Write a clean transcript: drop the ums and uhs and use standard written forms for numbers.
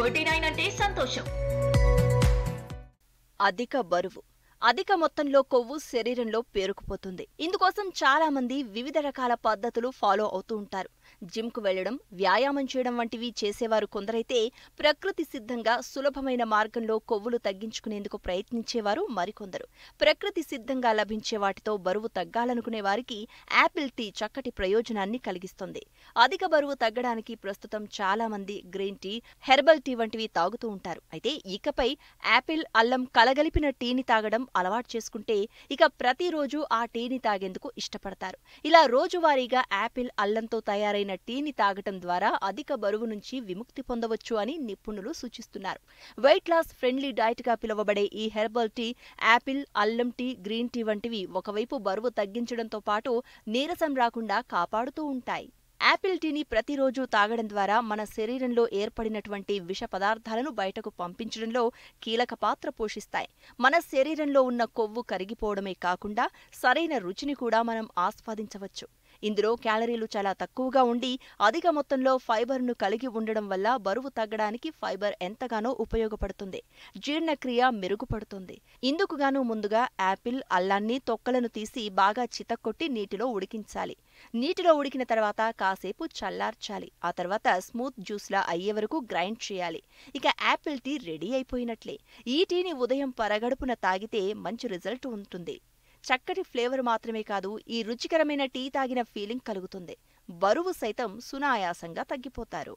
49 అంటే సంతోషం. అధిక బరువు, అధిక మొత్తంలో కొవ్వు శరీరంలో పేరుకుపోతుంది. ఇందుకోసం చాలా మంది వివిధ రకాల పద్ధతులు ఫాలో అవుతూ ఉంటారు. జిమ్కు వెళ్లడం, వ్యాయామం చేయడం వంటివి చేసేవారు కొందరైతే, ప్రకృతి సిద్ధంగా సులభమైన మార్గంలో కొవ్వులు తగ్గించుకునేందుకు ప్రయత్నించేవారు మరికొందరు. ప్రకృతి సిద్ధంగా లభించే వాటితో బరువు తగ్గాలనుకునే వారికి యాపిల్ టీ చక్కటి ప్రయోజనాన్ని కలిగిస్తుంది. అధిక బరువు తగ్గడానికి ప్రస్తుతం చాలా మంది గ్రీన్ టీ, హెర్బల్ టీ వంటివి తాగుతూ ఉంటారు. అయితే ఇకపై యాపిల్, అల్లం కలగలిపిన టీని తాగడం అలవాటు చేసుకుంటే ఇక ప్రతిరోజు ఆ టీని తాగేందుకు ఇష్టపడతారు. ఇలా రోజువారీగా యాపిల్, అల్లంతో తయారైన టీని తాగటం ద్వారా అధిక బరువు నుంచి విముక్తి పొందవచ్చు అని నిపుణులు సూచిస్తున్నారు. వెయిట్ లాస్ ఫ్రెండ్లీ డైట్ గా పిలువబడే ఈ హెర్బల్ టీ, యాపిల్, అల్లం టీ, గ్రీన్ టీ వంటివి ఒకవైపు బరువు తగ్గించడంతో పాటు నీరసం రాకుండా కాపాడుతూ ఉంటాయి. యాపిల్ టీని ప్రతిరోజు తాగడం ద్వారా మన శరీరంలో ఏర్పడినటువంటి విష పదార్థాలను బయటకు పంపించడంలో కీలక పాత్ర పోషిస్తాయి. మన శరీరంలో ఉన్న కొవ్వు కరిగిపోవడమే కాకుండా సరైన రుచిని కూడా మనం ఆస్వాదించవచ్చు. ఇందులో క్యాలరీలు చాలా తక్కువగా ఉండి అధిక మొత్తంలో ఫైబర్ను కలిగి ఉండడం వల్ల బరువు తగ్గడానికి ఫైబర్ ఎంతగానో ఉపయోగపడుతుంది. జీర్ణక్రియ మెరుగుపడుతుంది. ఇందుకుగాను ముందుగా యాపిల్, అల్లాన్ని తొక్కలను తీసి బాగా చితక్కొట్టి నీటిలో ఉడికించాలి. నీటిలో ఉడికిన తర్వాత కాసేపు చల్లార్చాలి. ఆ తర్వాత స్మూత్ జ్యూస్లా అయ్యే వరకు గ్రైండ్ చేయాలి. ఇక యాపిల్ టీ రెడీ అయిపోయినట్లే. ఈ టీని ఉదయం పరగడుపున తాగితే మంచి రిజల్ట్ ఉంటుంది. చక్కటి ఫ్లేవర్ మాత్రమే కాదు, ఈ రుచికరమైన టీ తాగిన ఫీలింగ్ కలుగుతుంది. బరువు సైతం సునాయాసంగా తగ్గిపోతారు.